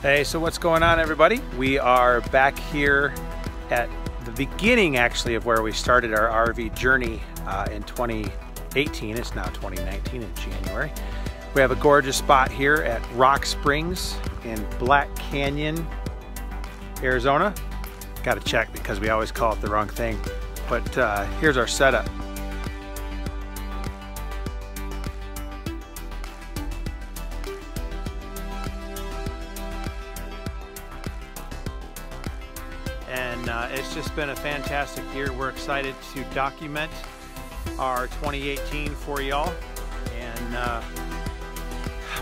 Hey, so what's going on, everybody? We are back here at the beginning, actually, of where we started our RV journey in 2018. It's now 2019 in January. We have a gorgeous spot here at Rock Springs in Black Canyon, Arizona. Gotta check because we always call it the wrong thing. But here's our setup. And it's just been a fantastic year. We're excited to document our 2018 for y'all. And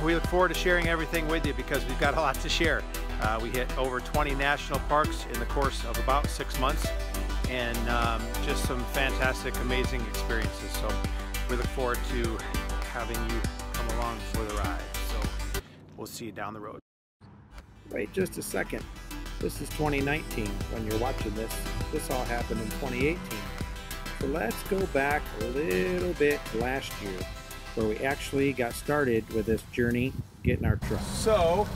we look forward to sharing everything with you because we've got a lot to share. We hit over 20 national parks in the course of about 6 months, and just some fantastic, amazing experiences. So we look forward to having you come along for the ride. So we'll see you down the road. Wait just a second. This is 2019 when you're watching this. This all happened in 2018. So let's go back a little bit to last year, where we actually got started with this journey, getting our truck. So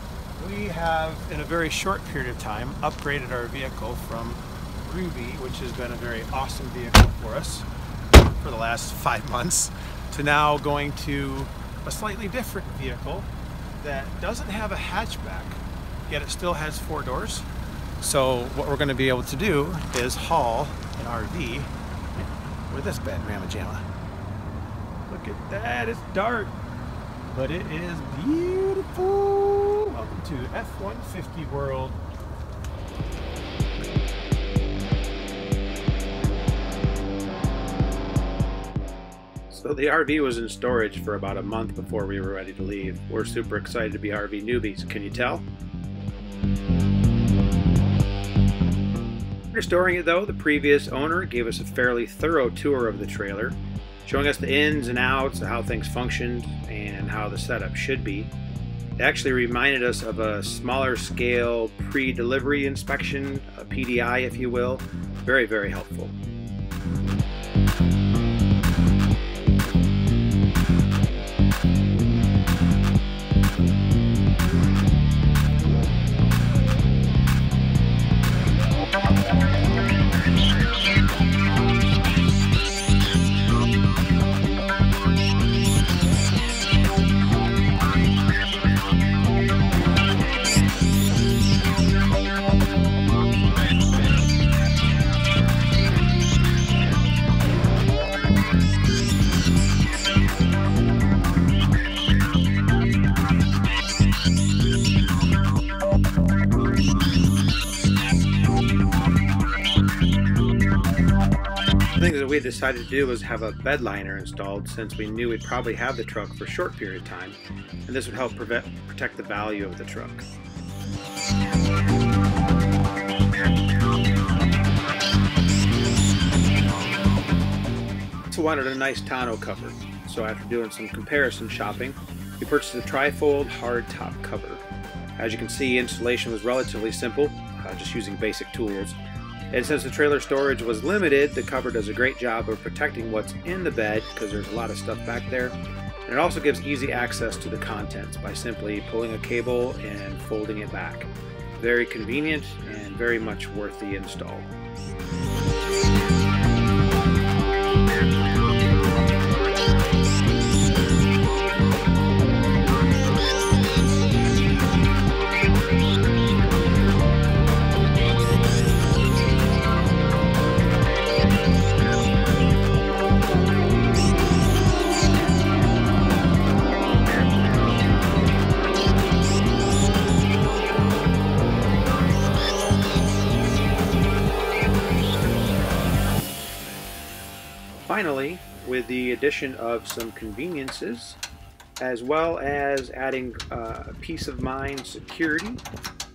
we have, in a very short period of time, upgraded our vehicle from Ruby, which has been a very awesome vehicle for us for the last 5 months, to now going to a slightly different vehicle that doesn't have a hatchback, yet it still has 4 doors. So what we're gonna be able to do is haul an RV with this bad mamma jamma. Look at that, it's dark, but it is beautiful. Welcome to F-150 World. So the RV was in storage for about a month before we were ready to leave. We're super excited to be RV newbies, can you tell? After storing it though, the previous owner gave us a fairly thorough tour of the trailer, showing us the ins and outs of how things functioned and how the setup should be. It actually reminded us of a smaller scale pre-delivery inspection, a PDI if you will. Very, very helpful. We decided to do was have a bed liner installed, since we knew we'd probably have the truck for a short period of time, and this would help protect the value of the truck. So wanted a nice tonneau cover, so after doing some comparison shopping, we purchased a trifold hard top cover. As you can see, installation was relatively simple, just using basic tools. And since the trailer storage was limited, the cover does a great job of protecting what's in the bed, because there's a lot of stuff back there. And it also gives easy access to the contents by simply pulling a cable and folding it back. Very convenient and very much worth the install. Finally, with the addition of some conveniences, as well as adding peace of mind security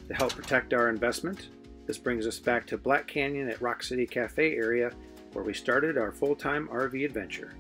to help protect our investment, this brings us back to Black Canyon at Rock City Cafe area, where we started our full-time RV adventure.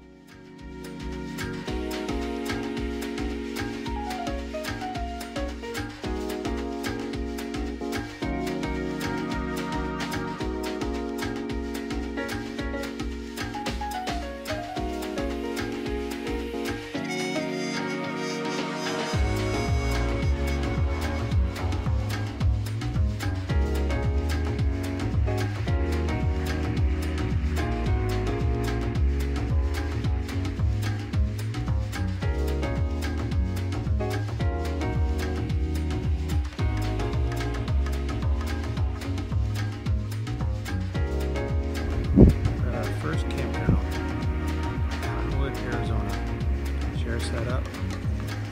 chair set up.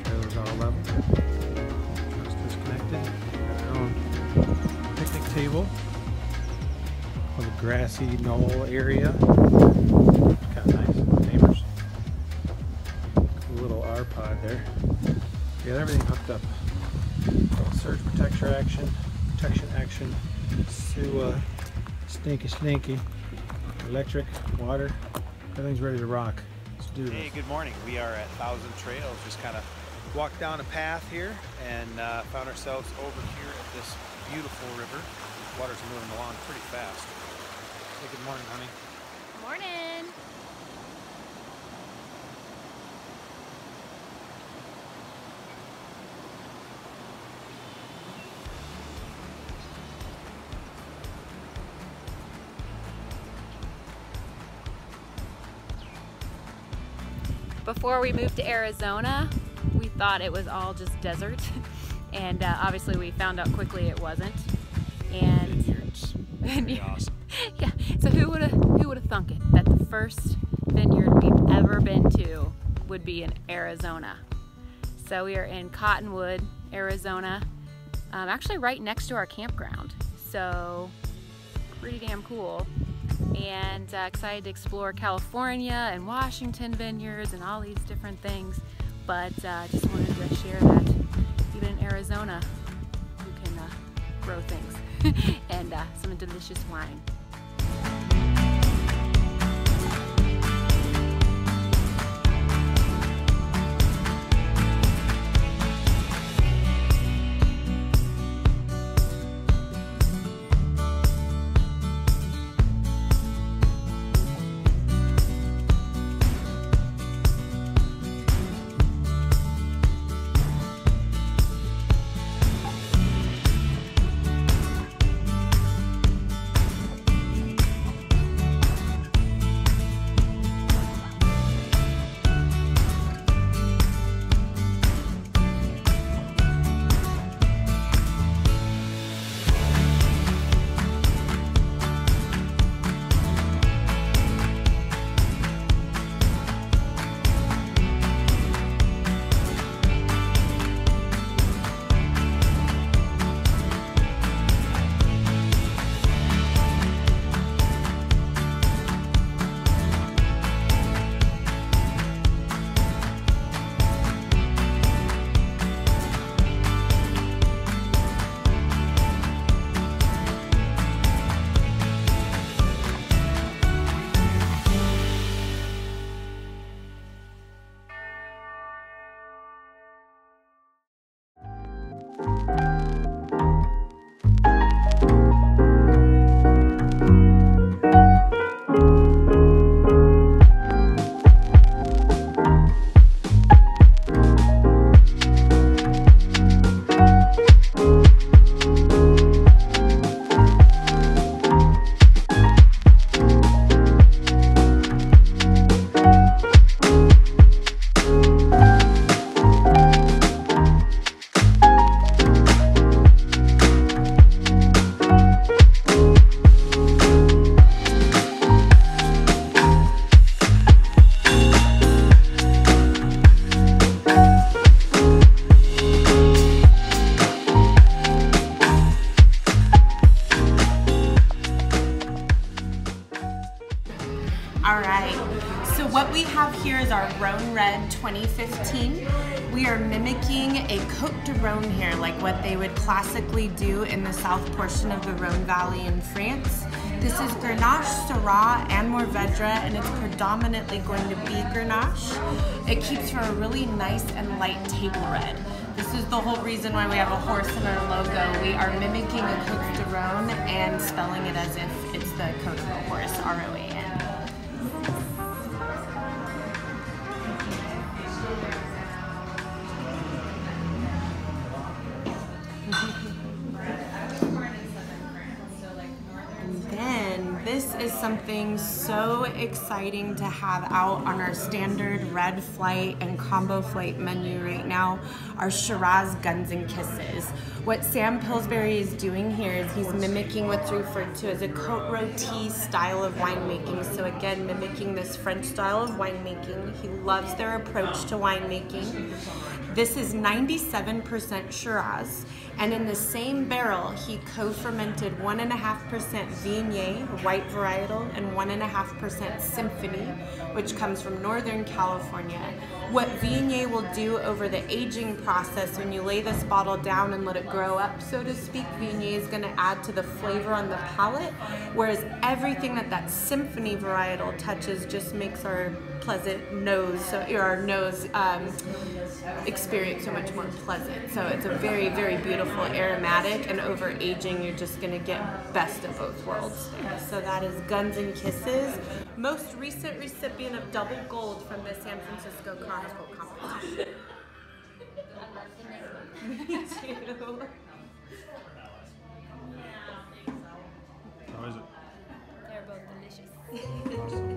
It was all level. Just disconnected. Our own picnic table. A little grassy knoll area. Got nice neighbors. A little R pod there. We got everything hooked up. Surge protection action. Stinky. Electric, water, everything's ready to rock. Let's do this. Hey, good morning. We are at Thousand Trails. Just kind of walked down a path here and found ourselves over here at this beautiful river. Water's moving along pretty fast. Hey, good morning, honey. Good morning. Before we moved to Arizona, we thought it was all just desert, and obviously we found out quickly it wasn't. And vineyards, pretty awesome. Yeah. So who would have thunk it that the first vineyard we've ever been to would be in Arizona? So we are in Cottonwood, Arizona, actually right next to our campground. So pretty damn cool. And excited to explore California and Washington vineyards and all these different things, but just wanted to share that even in Arizona you can grow things and some delicious wine. Rhone Red 2015. We are mimicking a Côte de Rhone here, like what they would classically do in the south portion of the Rhone Valley in France. This is Grenache, Syrah, and Mourvèdre, and it's predominantly going to be Grenache. It keeps for a really nice and light table red. This is the whole reason why we have a horse in our logo. We are mimicking a Côte de Rhone and spelling it as if it's the coat of a horse, R-O-A-N. this is something so exciting to have out on our standard red flight and combo flight menu right now, our Shiraz Guns and Kisses. What Sam Pillsbury is doing here is he's mimicking what's referred to as a Cote Roti style of winemaking. So again, mimicking this French style of winemaking. He loves their approach to winemaking. This is 97% Shiraz, and in the same barrel, he co-fermented 1.5% Viognier, white varietal, and 1.5% Symphony, which comes from Northern California. What Viognier will do over the aging process, when you lay this bottle down and let it grow up, so to speak, Viognier is going to add to the flavor on the palate, whereas everything that Symphony varietal touches just makes our pleasant nose, experience so much more pleasant. So it's a very, very beautiful aromatic, and over aging you're just going to get best of both worlds there. So that is Guns and Kisses, most recent recipient of double gold from the San Francisco Chronicle competition. Me too. How is it? They're both delicious. Awesome.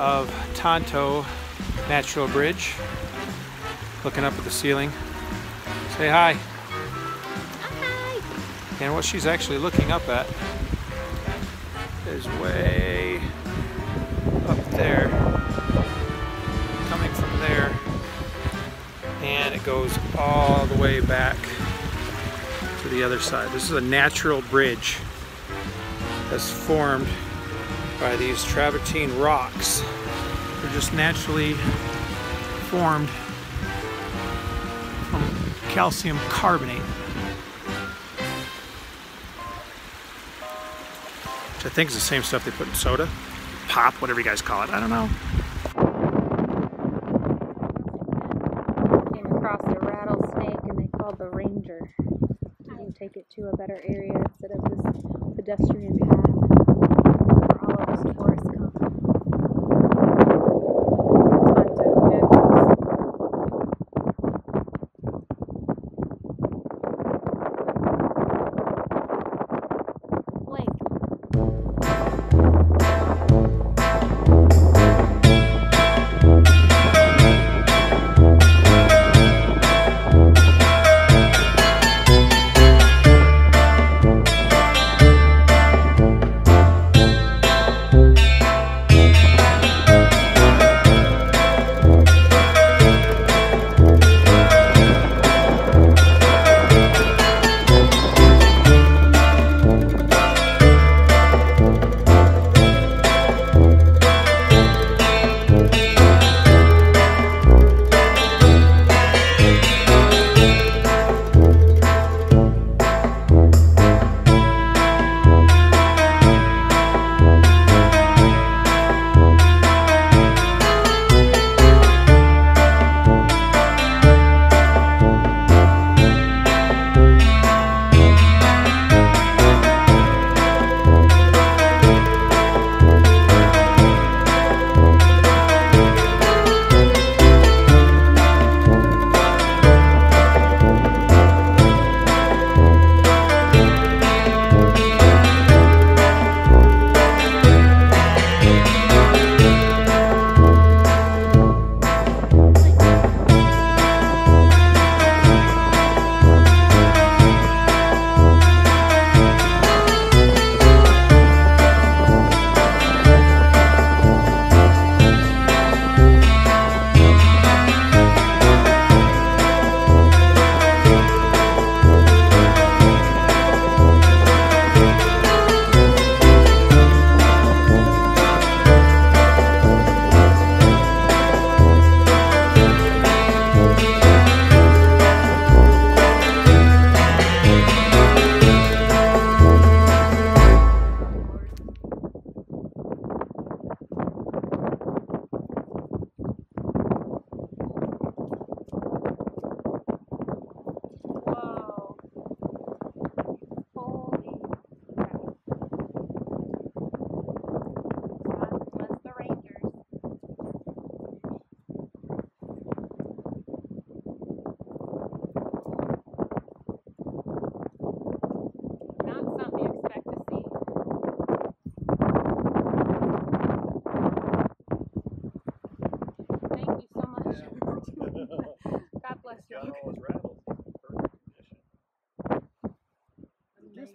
Of Tonto Natural Bridge, looking up at the ceiling. Say hi. Hi. And what she's actually looking up at is way up there, coming from there, and it goes all the way back to the other side. This is a natural bridge that's formed by these travertine rocks. They're just naturally formed from calcium carbonate, which I think is the same stuff they put in soda, pop, whatever you guys call it, I don't know. Came across a rattlesnake and they called the ranger. You can take it to a better area instead of this pedestrian path.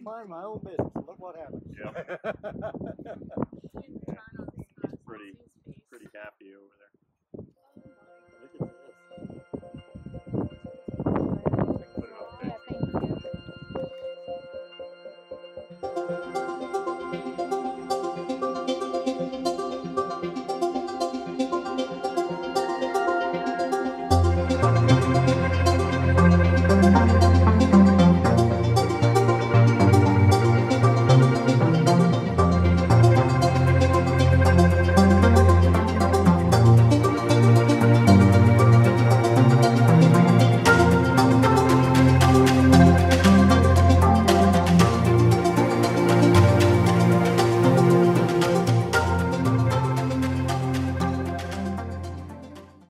mind my own business. Look what happens. Yeah.